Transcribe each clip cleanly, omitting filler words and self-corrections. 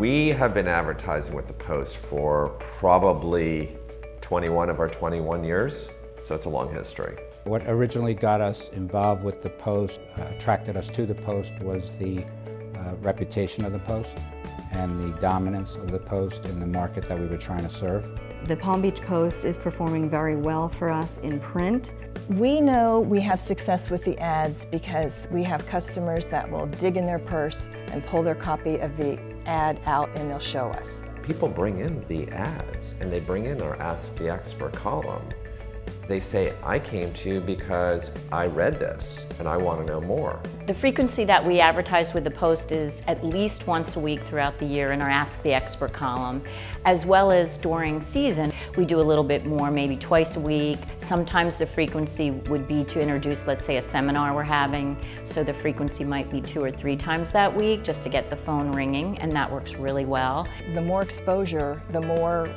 We have been advertising with the Post for probably 21 of our 21 years, so it's a long history. What originally got us involved with the Post, attracted us to the Post, was the reputation of the Post and the dominance of the Post in the market that we were trying to serve. The Palm Beach Post is performing very well for us in print. We know we have success with the ads because we have customers that will dig in their purse and pull their copy of the ad out and they'll show us. People bring in the ads and they bring in our Ask the Expert column. They say, I came to you because I read this and I want to know more. The frequency that we advertise with the Post is at least once a week throughout the year in our Ask the Expert column, as well as during season. We do a little bit more, maybe twice a week. Sometimes the frequency would be to introduce, let's say, a seminar we're having, so the frequency might be 2 or 3 times that week just to get the phone ringing, and that works really well. The more exposure, the more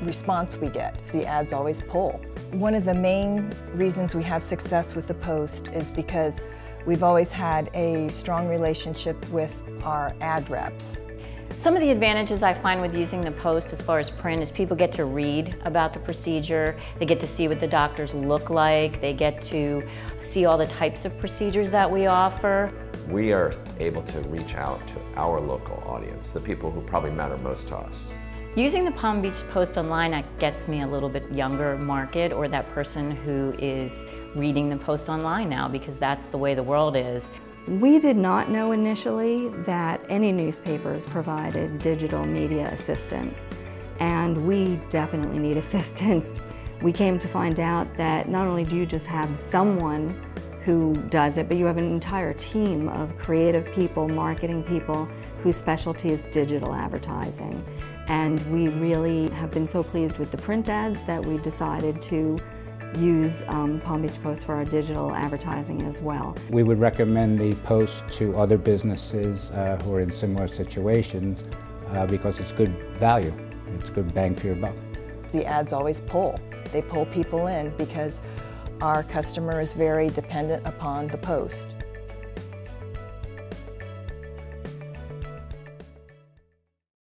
response we get. The ads always pull. One of the main reasons we have success with the Post is because we've always had a strong relationship with our ad reps. Some of the advantages I find with using the Post as far as print is people get to read about the procedure, they get to see what the doctors look like, they get to see all the types of procedures that we offer. We are able to reach out to our local audience, the people who probably matter most to us. Using the Palm Beach Post online, it gets me a little bit younger market, or that person who is reading the Post online now, because that's the way the world is. We did not know initially that any newspapers provided digital media assistance, and we definitely need assistance. We came to find out that not only do you just have someone who does it, but you have an entire team of creative people, marketing people, whose specialty is digital advertising. And we really have been so pleased with the print ads that we decided to use Palm Beach Post for our digital advertising as well. We would recommend the Post to other businesses who are in similar situations because it's good value, it's good bang for your buck. The ads always pull. They pull people in because our customer is very dependent upon the Post.